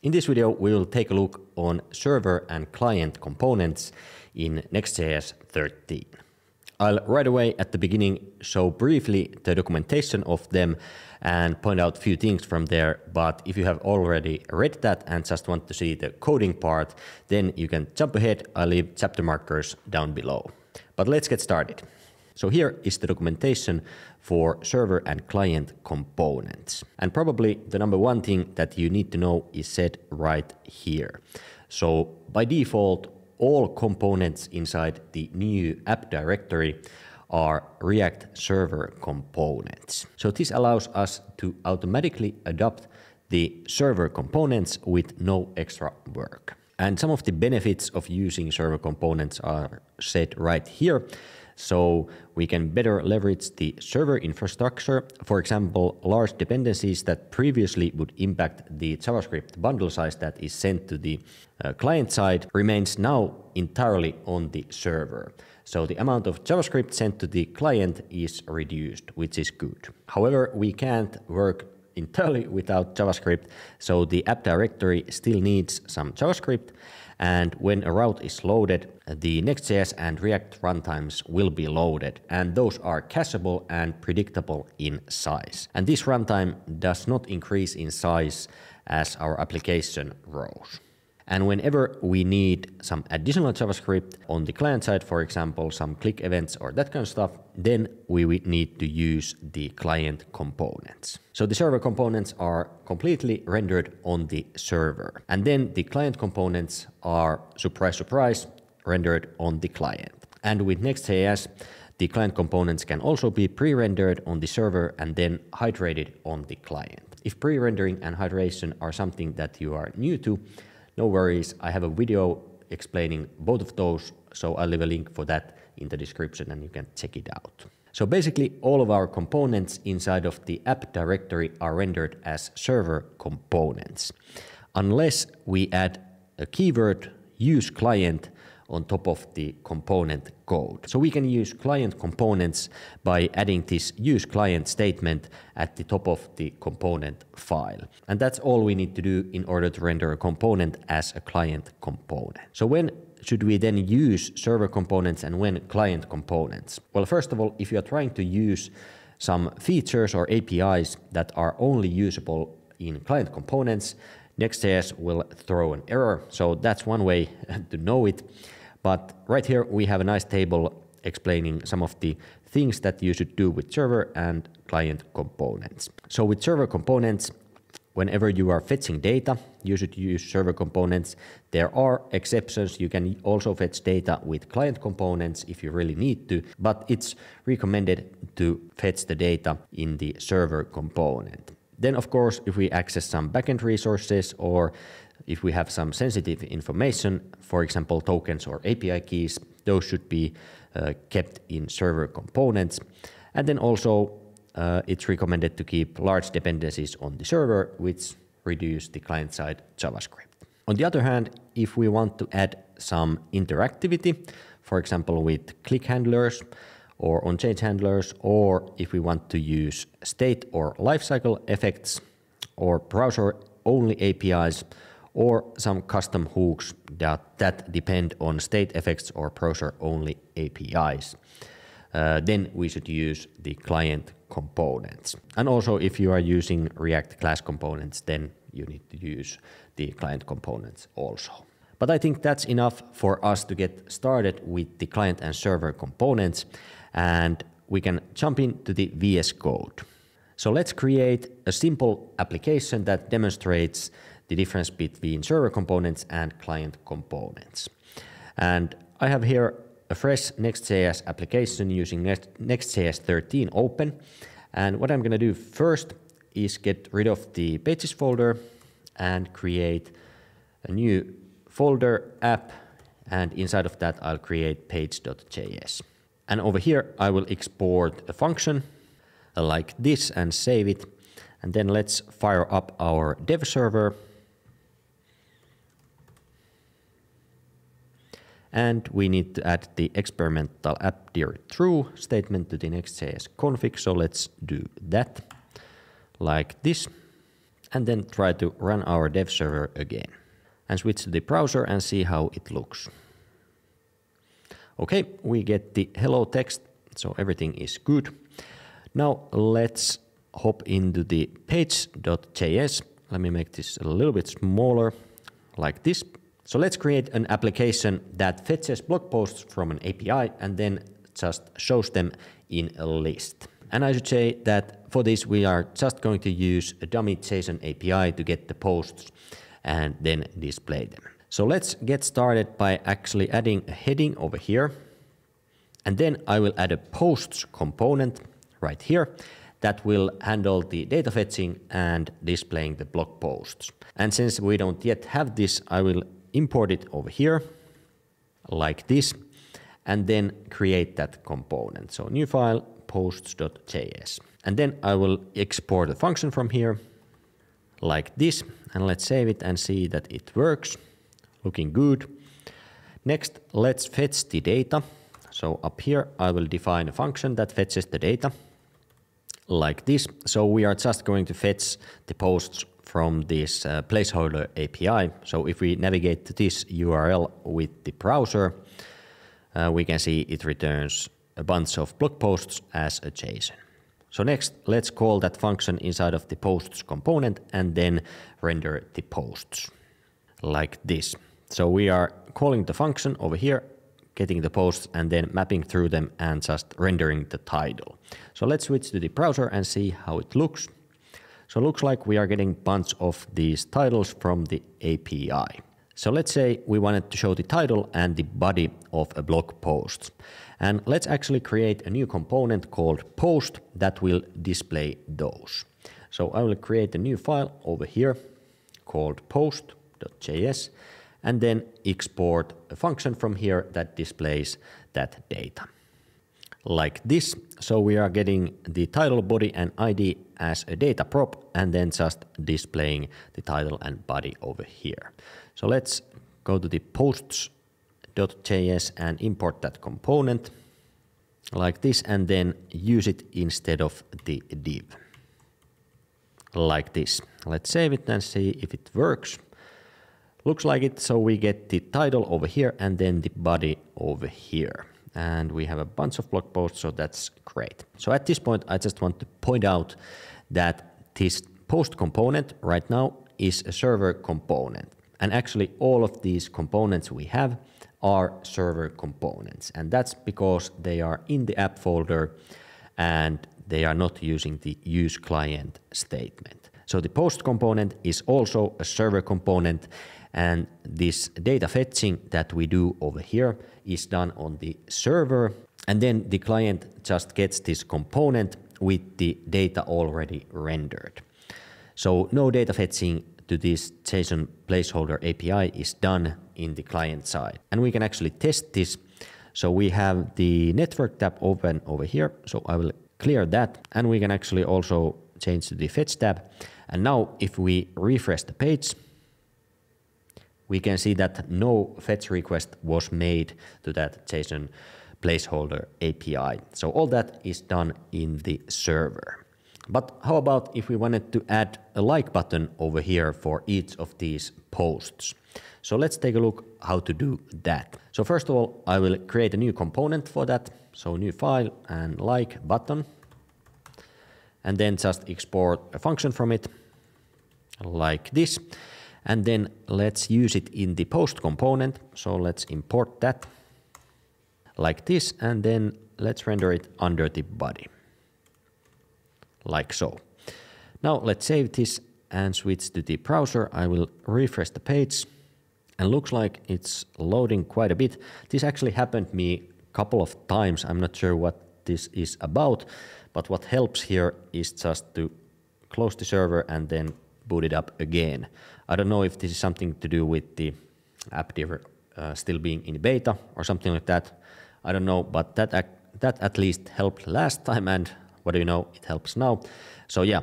In this video, we will take a look on server and client components in Next.js 13. I'll right away at the beginning show briefly the documentation of them and point out a few things from there, but if you have already read that and just want to see the coding part, then you can jump ahead. I'll leave chapter markers down below. But let's get started. So here is the documentation for server and client components. And probably the number one thing that you need to know is said right here. So by default, all components inside the new app directory are React server components. So this allows us to automatically adopt the server components with no extra work. And some of the benefits of using server components are said right here. So we can better leverage the server infrastructure. For example, large dependencies that previously would impact the JavaScript bundle size that is sent to the client side remains now entirely on the server. So the amount of JavaScript sent to the client is reduced, which is good. However, we can't work entirely without JavaScript, so the app directory still needs some JavaScript. And when a route is loaded, the Next.js and React runtimes will be loaded, and those are cacheable and predictable in size. And this runtime does not increase in size as our application grows. And whenever we need some additional JavaScript on the client side, for example, some click events or that kind of stuff, then we would need to use the client components. So the server components are completely rendered on the server. And then the client components are, surprise, surprise, rendered on the client. And with Next.js, the client components can also be pre-rendered on the server and then hydrated on the client. If pre-rendering and hydration are something that you are new to, no worries, I have a video explaining both of those, so I'll leave a link for that in the description and you can check it out. So basically all of our components inside of the app directory are rendered as server components, unless we add a keyword use client on top of the component code. So we can use client components by adding this use client statement at the top of the component file. And that's all we need to do in order to render a component as a client component. So when should we then use server components and when client components? Well, first of all, if you are trying to use some features or APIs that are only usable in client components, Next.js will throw an error. So that's one way to know it. But right here, we have a nice table explaining some of the things that you should do with server and client components. So with server components, whenever you are fetching data, you should use server components. There are exceptions. You can also fetch data with client components if you really need to, but it's recommended to fetch the data in the server component. Then, of course, if we access some backend resources or if we have some sensitive information, for example, tokens or API keys, those should be kept in server components. And then also it's recommended to keep large dependencies on the server, which reduce the client-side JavaScript. On the other hand, if we want to add some interactivity, for example, with click handlers, or on change handlers, or if we want to use state or lifecycle effects, or browser-only APIs, or some custom hooks that depend on state effects or browser-only APIs, then we should use the client components. And also, if you are using React class components, then you need to use the client components also. But I think that's enough for us to get started with the client and server components, and we can jump into the VS Code. So let's create a simple application that demonstrates the difference between server components and client components. And I have here a fresh Next.js application using Next.js 13 open. And what I'm going to do first is get rid of the pages folder and create a new folder app, and inside of that I'll create page.js. And over here I will export a function like this and save it. And then let's fire up our dev server. And we need to add the experimental app direct true statement to the Next.js config. So let's do that like this. and then try to run our dev server again and switch to the browser and see how it looks. Okay, we get the hello text, so everything is good. Now let's hop into the page.js. Let me make this a little bit smaller, like this. So let's create an application that fetches blog posts from an API and then just shows them in a list. And I should say that for this, we are just going to use a dummy JSON API to get the posts and then display them. So let's get started by actually adding a heading over here. And then I will add a posts component right here that will handle the data fetching and displaying the blog posts. And since we don't yet have this, I will import it over here like this and then create that component. So new file, posts.js. And then I will export the function from here like this. And let's save it and see that it works. Looking good. Next, let's fetch the data. So up here, I will define a function that fetches the data like this. So we are just going to fetch the posts from this placeholder API. So if we navigate to this URL with the browser, we can see it returns a bunch of blog posts as a JSON. So next, let's call that function inside of the posts component and then render the posts like this. So we are calling the function over here, getting the posts and then mapping through them and just rendering the title. So let's switch to the browser and see how it looks. So it looks like we are getting a bunch of these titles from the API. So let's say we wanted to show the title and the body of a blog post. And let's actually create a new component called post that will display those. So I will create a new file over here called post.js and then export a function from here that displays that data. Like this. So we are getting the title, body and ID as a data prop and then just displaying the title and body over here. So let's go to the posts.js and import that component like this and then use it instead of the div. Like this. Let's save it and see if it works. Looks like it. So we get the title over here and then the body over here. And we have a bunch of blog posts, so that's great. So at this point, I just want to point out that this post component right now is a server component. And actually all of these components we have are server components. And that's because they are in the app folder and they are not using the use client statement. So the post component is also a server component. And this data fetching that we do over here is done on the server. And then the client just gets this component with the data already rendered. So no data fetching to this JSON placeholder API is done in the client side. And we can actually test this. So we have the network tab open over here. So I will clear that. And we can actually also change to the fetch tab. And now if we refresh the page, we can see that no fetch request was made to that JSON placeholder API. So all that is done in the server. But how about if we wanted to add a like button over here for each of these posts? So let's take a look how to do that. So first of all, I will create a new component for that. So new file and like button. And then just export a function from it like this. And then let's use it in the post component. So let's import that like this. And then let's render it under the body. Like so. Now let's save this and switch to the browser. I will refresh the page. And looks like it's loading quite a bit. This actually happened to me a couple of times. I'm not sure what this is about. But what helps here is just to close the server and then boot it up again. I don't know if this is something to do with the app still being in beta or something like that. I don't know, but that at least helped last time, and what do you know, it helps now. So yeah,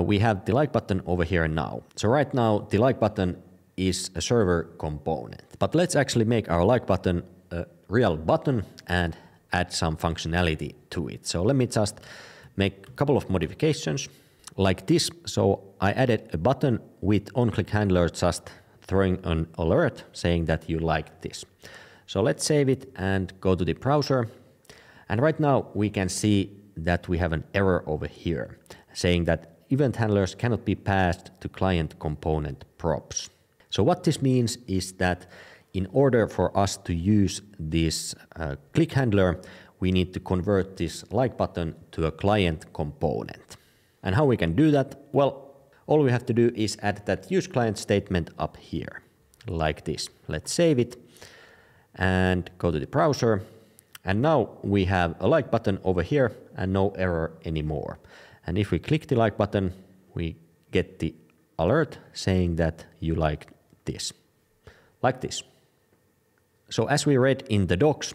we have the like button over here now. So right now the like button is a server component, but let's actually make our like button a real button and add some functionality to it. So let me just make a couple of modifications. like this. So I added a button with on-click handler just throwing an alert saying that you like this. So let's save it and go to the browser. And right now we can see that we have an error over here saying that event handlers cannot be passed to client component props. So what this means is that in order for us to use this click handler, we need to convert this like button to a client component. And how we can do that? Well, all we have to do is add that use client statement up here like this. Let's save it and go to the browser. And now we have a like button over here and no error anymore. And if we click the like button, we get the alert saying that you like this, like this. So as we read in the docs,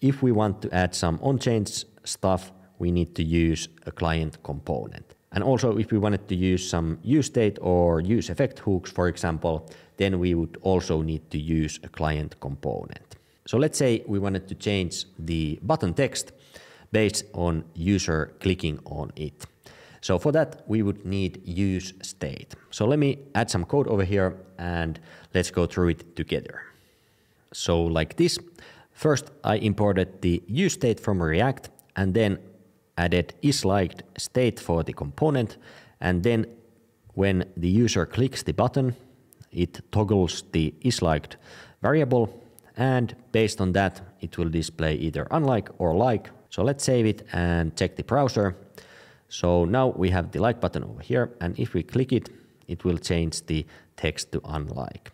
if we want to add some on change stuff, we need to use a client component. And also if we wanted to use some use state or use effect hooks, for example, then we would also need to use a client component. So let's say we wanted to change the button text based on user clicking on it. So for that, we would need use state. So let me add some code over here and let's go through it together. So like this, first I imported the use state from React and then added isLiked state for the component. And then when the user clicks the button, it toggles the isLiked variable. And based on that, it will display either unlike or like. So let's save it and check the browser. So now we have the like button over here. And if we click it, it will change the text to unlike.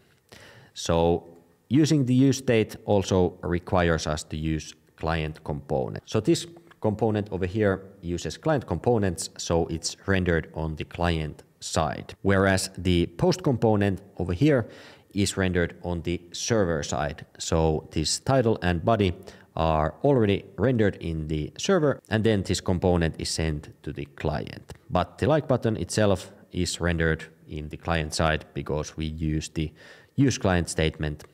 So using the use state also requires us to use client component. So this component over here uses client components, so it's rendered on the client side. Whereas the post component over here is rendered on the server side. So this title and body are already rendered in the server, and then this component is sent to the client. But the like button itself is rendered in the client side because we use the use client statement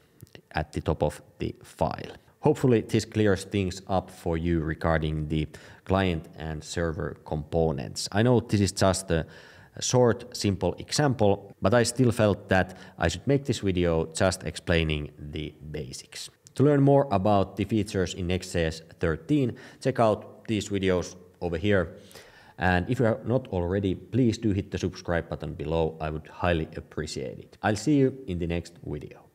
at the top of the file. Hopefully this clears things up for you regarding the client and server components. I know this is just a short, simple example, but I still felt that I should make this video just explaining the basics. To learn more about the features in Next.js 13, check out these videos over here. And if you are not already, please do hit the subscribe button below. I would highly appreciate it. I'll see you in the next video.